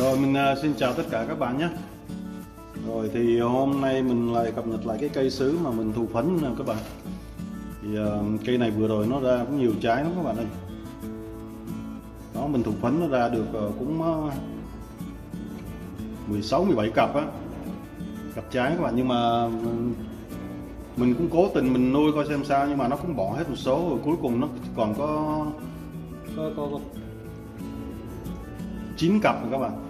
Rồi mình xin chào tất cả các bạn nhé. Rồi thì hôm nay mình lại cập nhật lại cái cây sứ mà mình thụ phấn nè các bạn. Thì cây này vừa rồi nó ra cũng nhiều trái lắm các bạn ơi. Đó, mình thụ phấn nó ra được cũng 16-17 cặp á, cặp trái các bạn. Nhưng mà mình cũng cố tình mình nuôi coi xem sao, nhưng mà nó cũng bỏ hết một số, rồi cuối cùng nó còn có 9 cặp các bạn.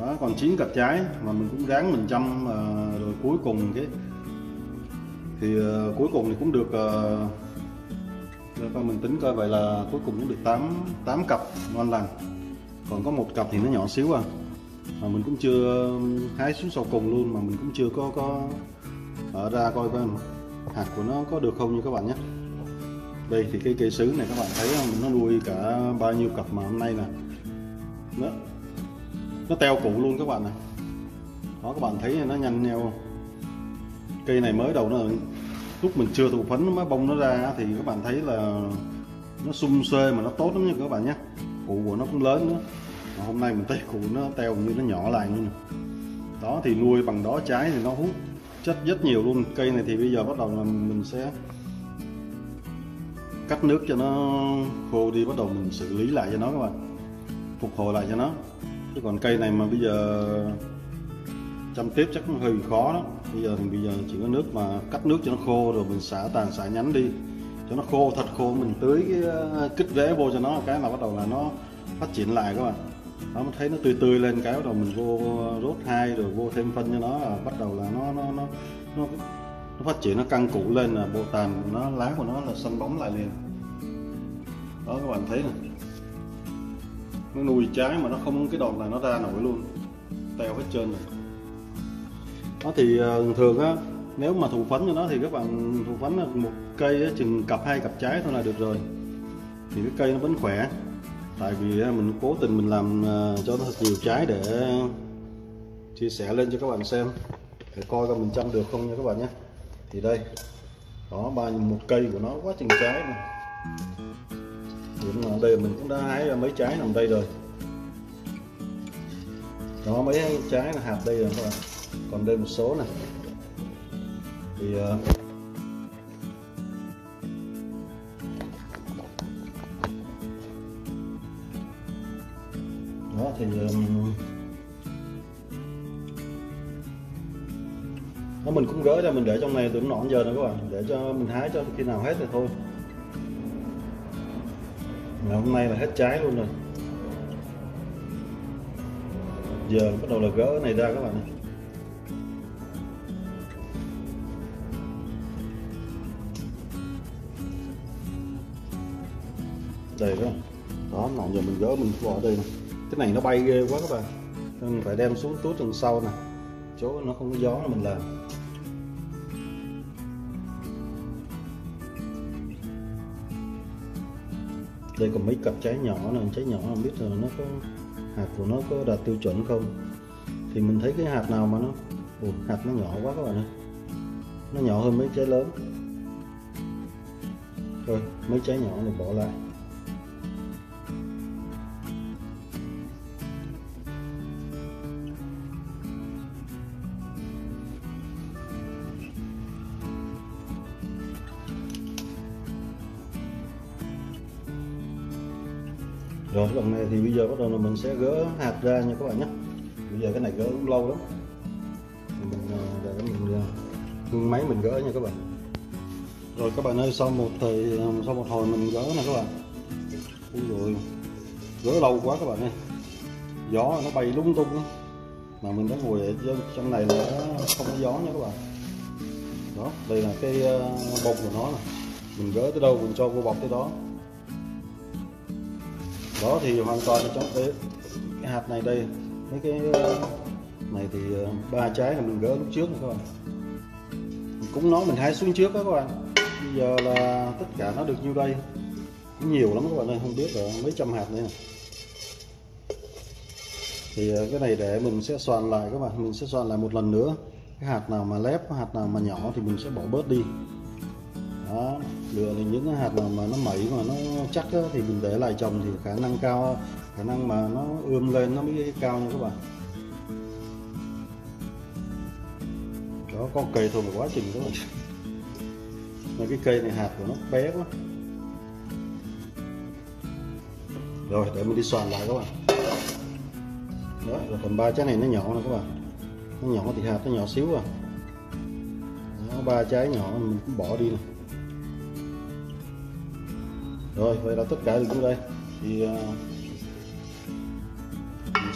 Đó, còn 9 cặp trái mà mình cũng ráng mình chăm, rồi cuối cùng cái thì cuối cùng thì cũng được, mình tính coi vậy là cuối cùng cũng được 8 cặp ngon lành. Còn có một cặp thì nó nhỏ xíu à, mà mình cũng chưa hái xuống sau cùng luôn, mà mình cũng chưa có ở ra coi coi hạt của nó có được không như các bạn nhé. Đây thì cái cây sứ này các bạn thấy không, nó nuôi cả bao nhiêu cặp mà hôm nay nè, nó teo củ luôn các bạn này. Đó, các bạn thấy nó nhanh nheo không? Cây này mới đầu nó lúc mình chưa thụ phấn má bông nó ra thì các bạn thấy là nó sum xuê mà nó tốt lắm nha các bạn nhé. Củ của nó cũng lớn nữa. Mà hôm nay mình thấy củ nó teo như nó nhỏ lại luôn. Đó thì nuôi bằng đó trái thì nó hút chất rất nhiều luôn. Cây này thì bây giờ bắt đầu là mình sẽ cắt nước cho nó khô đi, bắt đầu mình xử lý lại cho nó các bạn, phục hồi lại cho nó. Chứ còn cây này mà bây giờ chăm tiếp chắc hơi khó đó. Bây giờ chỉ có nước mà cắt nước cho nó khô rồi mình xả tàn xả nhánh đi cho nó khô, thật khô, mình tưới cái kích rễ vô cho nó, cái là bắt đầu là nó phát triển lại các bạn. Nó thấy nó tươi tươi lên cái bắt đầu mình vô rốt hai rồi vô thêm phân cho nó, bắt đầu là nó phát triển, nó căng củ lên, là bộ tàn của nó, lá của nó là xanh bóng lại liền. Đó các bạn thấy này, nó nuôi trái mà nó không, cái đòn này nó ra nổi luôn, teo hết trơn rồi. Đó thì thường á, nếu mà thụ phấn cho nó thì các bạn thụ phấn là một cây á, chừng cặp 2 cặp trái thôi là được rồi, thì cái cây nó vẫn khỏe. Tại vì á, mình cố tình mình làm cho nó thật nhiều trái để chia sẻ lên cho các bạn xem, để coi coi mình chăm được không nha các bạn nhé. Thì đây, đó một cây của nó quá chừng trái này. Ở đây mình cũng đã hái ra mấy trái nằm đây rồi. Đó mấy trái là hạt đây rồi các bạn. Còn đây một số này. Thì đó thì nó mình cũng gỡ ra mình để trong này từ nọ giờ nữa các bạn, để cho mình hái cho khi nào hết thì thôi. Ngày hôm nay là hết trái luôn rồi. Giờ bắt đầu là gỡ cái này ra các bạn này. Đây đó. Đó, nãy giờ mình gỡ mình bỏ đây này. Cái này nó bay ghê quá các bạn. Nên mình phải đem xuống túi đằng sau nè. Chỗ nó không có gió mình làm. Đây còn mấy cặp trái nhỏ này, trái nhỏ không biết là nó có hạt của nó có đạt tiêu chuẩn không. Thì mình thấy cái hạt nào mà nó hạt nó nhỏ quá các bạn ơi, nó nhỏ hơn mấy trái lớn. Rồi mấy trái nhỏ này bỏ lại. Rồi cái đoạn này thì bây giờ bắt đầu là mình sẽ gỡ hạt ra nha các bạn nhé. Bây giờ cái này gỡ cũng lâu lắm, mình máy mình gỡ nha các bạn. Rồi các bạn ơi, sau một hồi mình gỡ nè các bạn. Rồi gỡ lâu quá các bạn ơi, gió nó bay lung tung ấy. Mà mình đã ngồi ở trong này là không có gió nha các bạn. Đó đây là cái bông của nó này. Mình gỡ tới đâu mình cho vô bọc tới đó. Đó thì hoàn toàn trong cái hạt này đây, mấy cái này thì 3 trái là mình gỡ lúc trước các bạn. Mình cũng nói mình hái xuống trước đó các bạn. Bây giờ là tất cả nó được nhiêu đây, cũng nhiều lắm các bạn ơi, không biết là mấy trăm hạt nữa. Thì cái này để mình sẽ xoàn lại các bạn, mình sẽ xoàn lại một lần nữa. Cái hạt nào mà lép, hạt nào mà nhỏ thì mình sẽ bỏ bớt đi. Đó. lựa thì những cái hạt mà nó mẩy mà nó chắc đó, thì mình để lại trồng thì khả năng cao, khả năng mà nó ươm lên nó mới cao nha các bạn. Đó, con cây thôi mà quá trình các bạn. Mà cái cây này hạt của nó bé quá. Rồi để mình đi xoàn lại các bạn. Đó là tầm 3 trái này nó nhỏ nè các bạn. Nó nhỏ thì hạt nó nhỏ xíu à. Đó, 3 trái nhỏ mình cũng bỏ đi nè. Rồi vậy là tất cả được đây. Thì mình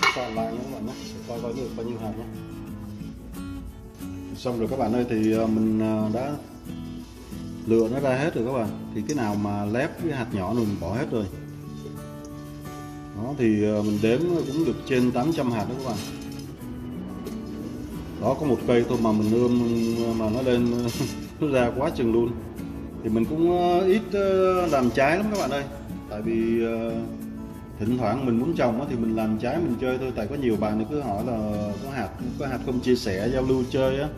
sẽ xoàn lại nhé các bạn nhé. Để coi coi được bao nhiêu hạt nhé. Xong rồi các bạn ơi, thì mình đã lựa nó ra hết rồi các bạn. Thì cái nào mà lép với hạt nhỏ mình bỏ hết rồi. Đó, thì mình đếm cũng được trên 800 hạt đó các bạn. Đó, có một cây thôi mà mình ươm mà nó lên nó ra quá chừng luôn. Thì mình cũng ít làm trái lắm các bạn ơi. Tại vì thỉnh thoảng mình muốn trồng thì mình làm trái mình chơi thôi. Tại có nhiều bạn cứ hỏi là có hạt không chia sẻ giao lưu chơi á,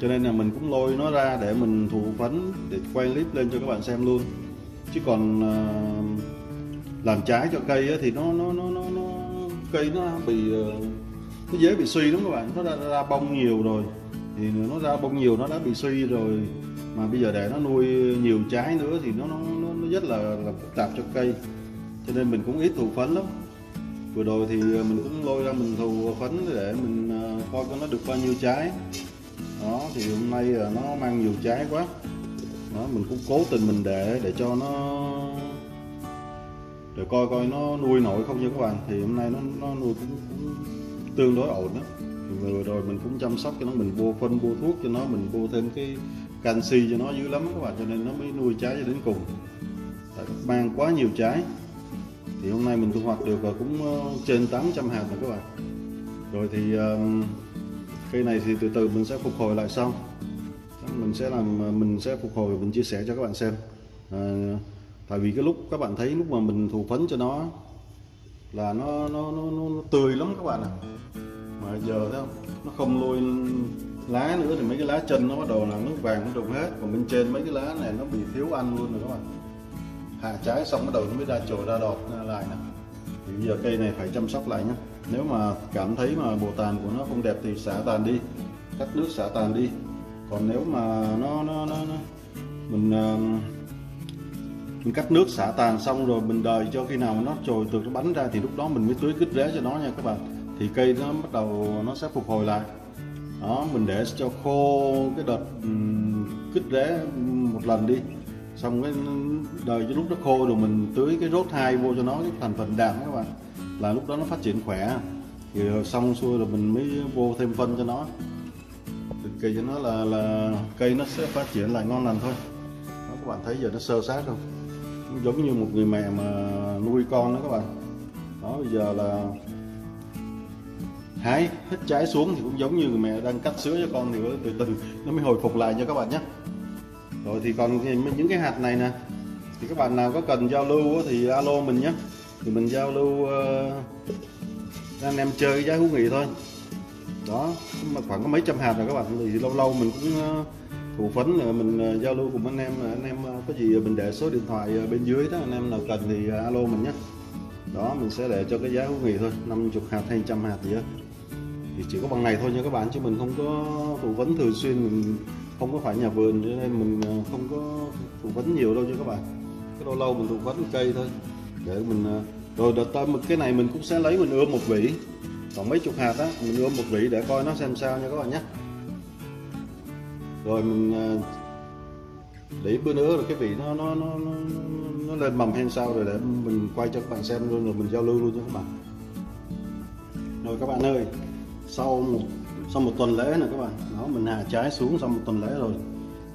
cho nên là mình cũng lôi nó ra để mình thụ phấn để quay clip lên cho các bạn xem luôn. Chứ còn làm trái cho cây á, thì nó cây nó bị nó dễ bị suy lắm các bạn. Nó ra bông nhiều rồi thì nó ra bông nhiều, nó đã bị suy rồi, mà bây giờ để nó nuôi nhiều trái nữa thì nó rất là phức tạp cho cây, cho nên mình cũng ít thụ phấn lắm. Vừa rồi thì mình cũng lôi ra mình thụ phấn để mình coi nó được bao nhiêu trái. Đó thì hôm nay là nó mang nhiều trái quá. Đó, mình cũng cố tình mình để cho nó để coi nó nuôi nổi không nha các bạn. Thì hôm nay nó nuôi cũng tương đối ổn đó. Thì vừa rồi mình cũng chăm sóc cho nó, mình vô phân vô thuốc cho nó, mình vô thêm cái canxi cho nó dữ lắm các bạn, cho nên nó mới nuôi trái cho đến cùng. Tại mang quá nhiều trái. Thì hôm nay mình thu hoạch được cũng trên 800 hạt rồi các bạn. Rồi thì cây này thì từ từ mình sẽ phục hồi lại sau. Mình sẽ phục hồi và mình chia sẻ cho các bạn xem. Tại vì cái lúc các bạn thấy lúc mà mình thụ phấn cho nó là nó tươi lắm các bạn ạ. Mà giờ thấy không, nó không lôi lá nữa thì mấy cái lá chân nó bắt đầu là nó vàng nó rụng hết, còn bên trên mấy cái lá này nó bị thiếu ăn luôn rồi các bạn. Hạ trái xong bắt đầu nó mới ra chồi ra đọt lại nè. Thì bây giờ cây này phải chăm sóc lại nhé. Nếu mà cảm thấy mà bộ tàn của nó không đẹp thì xả tàn đi, cắt nước xả tàn đi. Còn nếu mà mình cắt nước xả tàn xong rồi mình đợi cho khi nào nó chồi từ nó bắn ra thì lúc đó mình mới tưới kít rễ cho nó nha các bạn. Thì cây nó bắt đầu nó sẽ phục hồi lại. Đó, mình để cho khô cái đợt kít rễ một lần đi, xong cái đợi cho lúc nó khô rồi mình tưới cái rốt 2 vô cho nó cái thành phần đạm các bạn, là lúc đó nó phát triển khỏe. Thì xong xuôi rồi mình mới vô thêm phân cho nó. Cây cho nó là cây nó sẽ phát triển lại ngon lành thôi. Đó, các bạn thấy giờ nó sơ sát không? Giống như một người mẹ mà nuôi con đó các bạn. Đó, bây giờ là hái hết trái xuống thì cũng giống như người mẹ đang cắt sữa cho con, thì từ từ nó mới hồi phục lại nha các bạn nhé. Rồi thì còn những cái hạt này nè, thì các bạn nào có cần giao lưu thì alo mình nhé. Thì mình giao lưu anh em chơi giá hữu nghị thôi. Đó, mà khoảng có mấy trăm hạt rồi các bạn. Thì lâu lâu mình cũng thụ phấn rồi mình giao lưu cùng anh em. Anh em có gì mình để số điện thoại bên dưới đó, anh em nào cần thì alo mình nhé. Đó, mình sẽ để cho cái giá hữu nghị thôi, 50 hạt hay 100 hạt gì đó. Thì chỉ có bằng này thôi nha các bạn, chứ mình không có thụ phấn thường xuyên, mình không có phải nhà vườn cho nên mình không có thụ phấn nhiều đâu nha các bạn. Cái lâu lâu mình thụ phấn cây thôi. Để mình rồi đợt tới cái này mình cũng sẽ lấy mình ươm một vỉ, còn mấy chục hạt á mình ươm một vỉ để coi nó xem sao nha các bạn nhé. Rồi mình để bữa nữa rồi cái vỉ nó lên mầm hay sao rồi để mình quay cho các bạn xem luôn, rồi mình giao lưu luôn cho các bạn. Rồi các bạn ơi, sau một tuần lễ nè các bạn. Đó, mình hạ trái xuống sau một tuần lễ rồi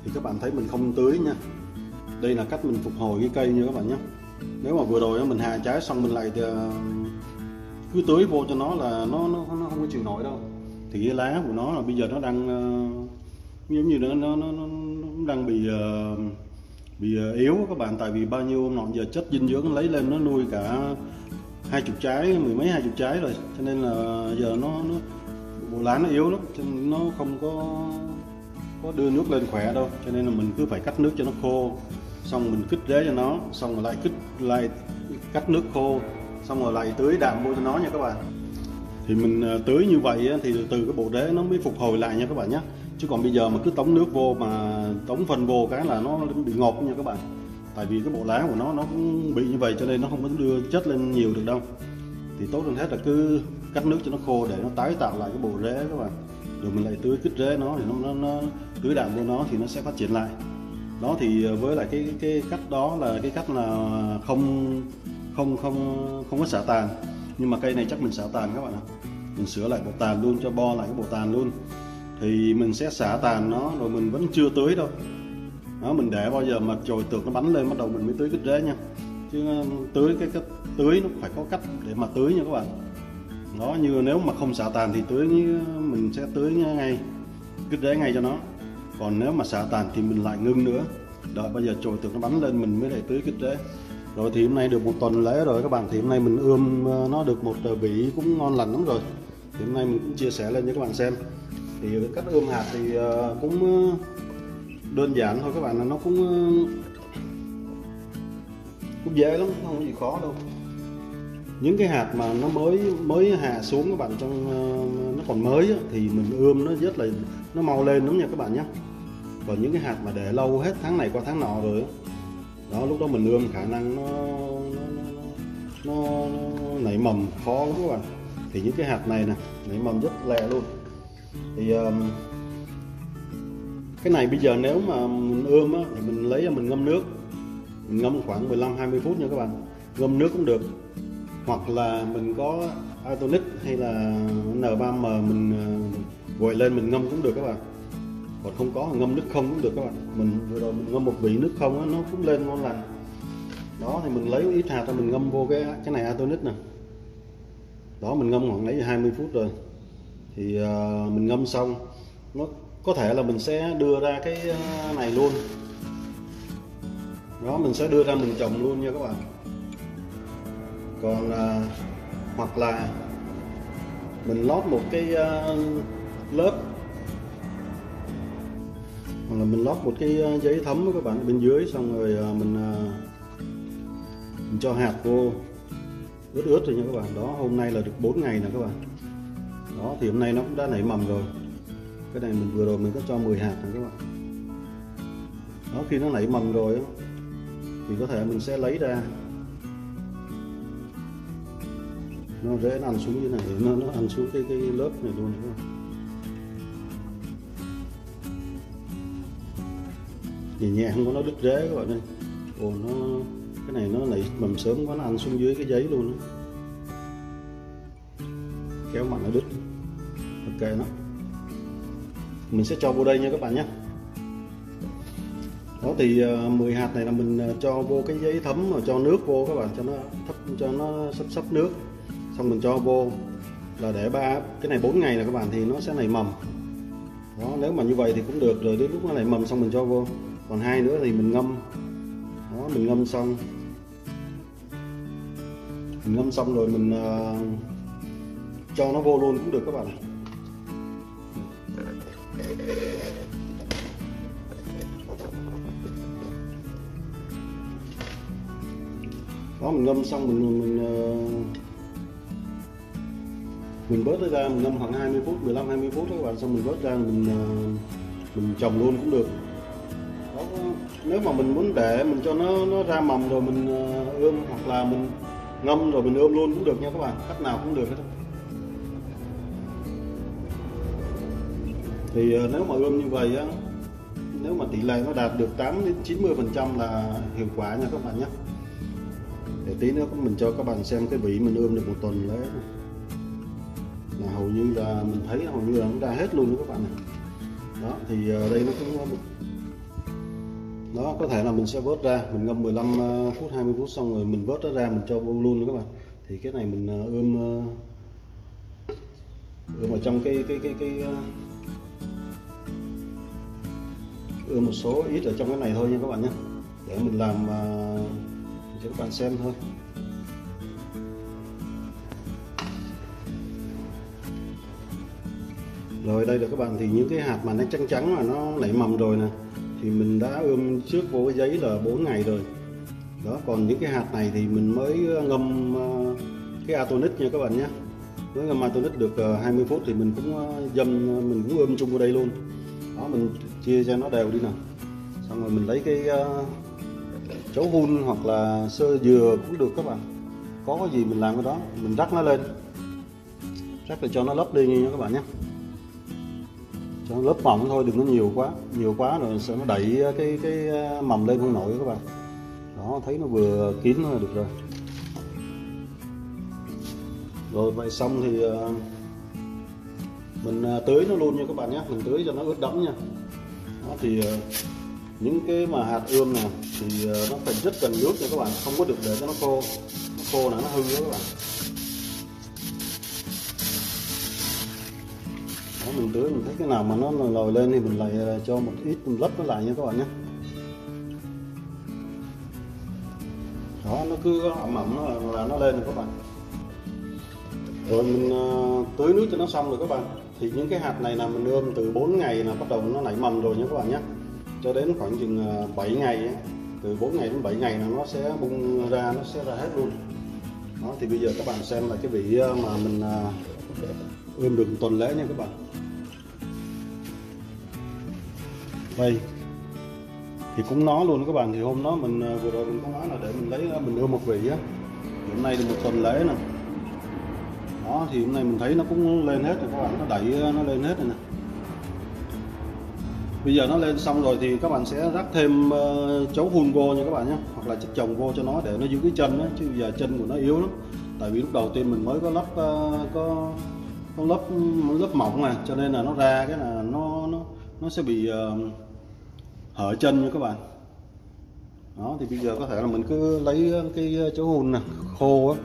thì các bạn thấy mình không tưới nha. Đây là cách mình phục hồi cái cây nha các bạn nhé. Nếu mà vừa rồi mình hạ trái xong mình lại cứ tưới vô cho nó là nó không có chịu nổi đâu. Thì cái lá của nó là bây giờ nó đang giống như nó đang bị yếu các bạn. Tại vì bao nhiêu nọ giờ chất dinh dưỡng lấy lên nó nuôi cả 20 trái, mười mấy 20 trái rồi, cho nên là giờ bộ lá nó yếu lắm, cho nên nó không có có đưa nước lên khỏe đâu, cho nên là mình cứ phải cắt nước cho nó khô, xong mình kích rễ cho nó, xong rồi lại cắt nước khô, xong rồi lại tưới đạm vô cho nó nha các bạn. Thì mình tưới như vậy thì từ cái bộ rễ nó mới phục hồi lại nha các bạn nhé. Chứ còn bây giờ mà cứ tống nước vô, mà tống phân vô cái là nó bị ngột nha các bạn. Tại vì cái bộ lá của nó cũng bị như vậy cho nên nó không có đưa chất lên nhiều được đâu. Thì tốt hơn hết là cứ cắt nước cho nó khô để nó tái tạo lại cái bộ rễ các bạn. Rồi mình lại tưới kích rễ nó thì nó tưới đạm vô nó thì nó sẽ phát triển lại. Đó thì với lại cái cách đó là cái cách là không có xả tàn. Nhưng mà cây này chắc mình xả tàn các bạn ạ. Mình sửa lại bộ tàn luôn, cho bo lại cái bộ tàn luôn. Thì mình sẽ xả tàn nó, rồi mình vẫn chưa tưới đâu. Đó, mình để bao giờ mà chồi tược nó bắn lên bắt đầu mình mới tưới kích rễ nha. Chứ tưới cái tưới nó phải có cách để mà tưới nha các bạn. Nó như nếu mà không xả tàn thì tưới mình sẽ tưới ngay kích rễ ngay cho nó. Còn nếu mà xả tàn thì mình lại ngưng nữa, đợi bây giờ chồi tược nó bắn lên mình mới lại tưới kích rễ. Rồi thì hôm nay được một tuần lễ rồi các bạn, thì hôm nay mình ươm nó được một bỉ cũng ngon lành lắm rồi. Thì hôm nay mình cũng chia sẻ lên cho các bạn xem. Thì cách ươm hạt thì cũng đơn giản thôi các bạn, là nó cũng dễ lắm, không có gì khó đâu. Những cái hạt mà nó mới hạ xuống các bạn, trong nó còn mới á, thì mình ươm nó rất là nó mau lên lắm nha các bạn nhé. Còn những cái hạt mà để lâu hết tháng này qua tháng nọ rồi á, đó lúc đó mình ươm khả năng nó nảy mầm khó lắm các bạn. Thì những cái hạt này nè nảy mầm rất lẹ luôn. Thì cái này bây giờ nếu mà mình ươm á, thì mình lấy mình ngâm nước, mình ngâm khoảng 15-20 phút nha các bạn. Ngâm nước cũng được, hoặc là mình có Artonic hay là N3M mình vội lên mình ngâm cũng được các bạn. Còn không có ngâm nước không cũng được các bạn. Mình vừa rồi mình ngâm một vị nước không á, nó cũng lên ngon lành. Đó thì mình lấy ít hạt ra mình ngâm vô cái này Artonic nè. Đó mình ngâm khoảng nãy 20 phút rồi. Thì mình ngâm xong nó có thể là mình sẽ đưa ra cái này luôn. Đó mình sẽ đưa ra mình trồng luôn nha các bạn. Còn hoặc là mình lót một cái lớp, hoặc là mình lót một cái giấy thấm các bạn bên dưới, xong rồi mình cho hạt vô ướt rồi nha các bạn. Đó hôm nay là được 4 ngày nè các bạn. Đó thì hôm nay nó cũng đã nảy mầm rồi. Cái này mình vừa rồi mình có cho 10 hạt nè các bạn. Đó khi nó nảy mầm rồi thì có thể mình sẽ lấy ra. Nó dễ ăn xuống như này, nó ăn xuống cái lớp này luôn các bạn. Nhìn nhẹ không có nó đứt rễ các bạn ơi. Ồ cái này nó lại mầm sớm quá, nó ăn xuống dưới cái giấy luôn đó. Kéo mạnh nó đứt. Ok nó. Mình sẽ cho vô đây nha các bạn nhé. Đó thì 10 hạt này là mình cho vô cái giấy thấm rồi cho nước vô các bạn, cho nó thấp, cho nó sấp nước. Xong mình cho vô là để cái này 4 ngày là các bạn thì nó sẽ nảy mầm. Đó nếu mà như vậy thì cũng được rồi, đến lúc nó nảy mầm xong mình cho vô. Còn hai nữa thì mình ngâm. Đó mình ngâm xong. Mình ngâm xong rồi mình cho nó vô luôn cũng được các bạn. Đó mình ngâm xong mình vớt ra, mình ngâm khoảng 20 phút, 15-20 phút các bạn, xong mình vớt ra mình trồng luôn cũng được. Đó, nếu mà mình muốn để mình cho nó ra mầm rồi mình ươm, hoặc là mình ngâm rồi mình ươm luôn cũng được nha các bạn, cách nào cũng được hết. Thì nếu mà ươm như vậy á, nếu mà tỷ lệ nó đạt được 8-90% là hiệu quả nha các bạn nhé. Để tí nữa mình cho các bạn xem cái vị mình ươm được một tuần lễ. Là hầu như là mình thấy hầu như là nó ra hết luôn đó các bạn này. Đó thì đây nó cũng đó, có thể là mình sẽ vớt ra mình ngâm 15 phút 20 phút xong rồi mình vớt nó ra mình cho vô luôn đó các bạn. Thì cái này mình ươm ở trong cái ươm một số ít ở trong cái này thôi nha các bạn nhé, để mình làm cho các bạn xem thôi. Rồi đây là các bạn, thì những cái hạt mà nó trắng trắng mà nó nảy mầm rồi nè, thì mình đã ươm trước vô cái giấy là 4 ngày rồi đó. Còn những cái hạt này thì mình mới ngâm cái Atonic nha các bạn nhé. Mới ngâm Atonic được 20 phút thì mình cũng dâm, mình cũng ươm chung vào đây luôn đó. Mình chia cho nó đều đi nè, xong rồi mình lấy cái chấu hun hoặc là sơ dừa cũng được các bạn, có cái gì mình làm cái đó. Mình rắc nó lên, rắc để cho nó lấp đi nha các bạn nhé, cho nó lớp mỏng thôi, đừng có nhiều quá rồi sẽ nó đẩy cái mầm lên không nổi các bạn. Đó, thấy nó vừa kín thôi được rồi. Rồi vậy xong thì mình tưới nó luôn nha các bạn nhé, mình tưới cho nó ướt đẫm nha. Đó, thì những cái mà hạt ươm này thì nó phải rất cần nước nha các bạn, không có được để cho nó khô, nó khô là nó hư đó các bạn. Đó, mình tưới, mình thấy cái nào mà nó lồi lên thì mình lại cho một ít, mình lấp nó lại nha các bạn nhé. Đó, nó cứ ẩm ẩm là nó lên rồi các bạn. Rồi mình tưới nước cho nó xong rồi các bạn. Thì những cái hạt này là mình ươm từ 4 ngày là bắt đầu nó nảy mầm rồi nha các bạn nhé, cho đến khoảng chừng 7 ngày, từ 4 ngày đến 7 ngày là nó sẽ bung ra, nó sẽ ra hết luôn. Đó, thì bây giờ các bạn xem là cái vị mà mình ươm được tuần lễ nha các bạn. Đây thì cũng nó luôn các bạn, thì hôm đó mình vừa rồi mình có nói là để mình lấy mình ươm một vị á, hôm nay thì một tuần lễ nè. Đó, thì hôm nay mình thấy nó cũng lên hết rồi các bạn, nó đẩy nó lên hết rồi nè. Bây giờ nó lên xong rồi thì các bạn sẽ rắc thêm chấu hun vô nha các bạn nhé, hoặc là chất chồng vô cho nó để nó giữ cái chân đó, chứ giờ chân của nó yếu lắm. Tại vì lúc đầu tiên mình mới có lắp lớp mỏng mà, cho nên là nó ra cái là nó sẽ bị hở chân nha các bạn. Đó, thì bây giờ có thể là mình cứ lấy cái chấu hun nè khô á,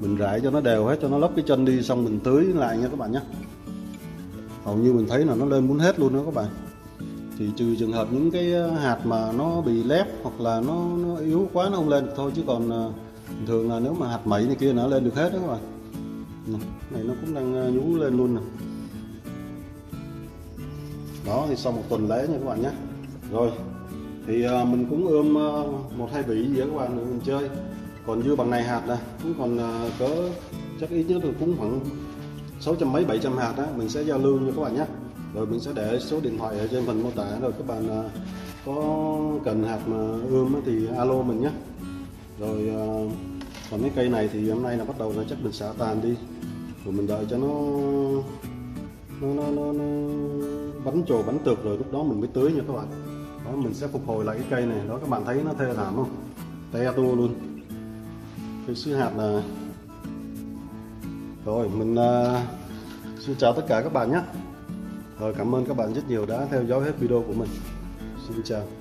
mình rải cho nó đều hết, cho nó lấp cái chân đi, xong mình tưới lại nha các bạn nhé. Hầu như mình thấy là nó lên muốn hết luôn đó các bạn. Thì trừ trường hợp những cái hạt mà nó bị lép hoặc là nó yếu quá nó không lên được thôi, chứ còn thường là nếu mà hạt mẩy này kia nó lên được hết đó các bạn. Này nó cũng đang nhú lên luôn nè. Đó, thì sau một tuần lễ nha các bạn nhé. Rồi thì mình cũng ươm 1-2 vị gì đó các bạn để mình chơi. Còn dưa bằng này hạt nè, cũng còn cỡ chắc ít nhất là cũng khoảng 600 mấy 700 hạt á, mình sẽ giao lưu nha các bạn nhé. Rồi mình sẽ để số điện thoại ở trên phần mô tả, rồi các bạn có cần hạt mà ươm thì alo mình nhé. Rồi còn cái cây này thì hôm nay là bắt đầu là chắc mình xả tàn đi, rồi mình đợi cho nó bắn trồ bắn tược rồi lúc đó mình mới tưới nha các bạn. Đó, mình sẽ phục hồi lại cái cây này đó, các bạn thấy nó thê thảm không, te tua luôn cái sứ hạt là. Rồi mình xin chào tất cả các bạn nhé. Rồi, cảm ơn các bạn rất nhiều đã theo dõi hết video của mình. Xin chào.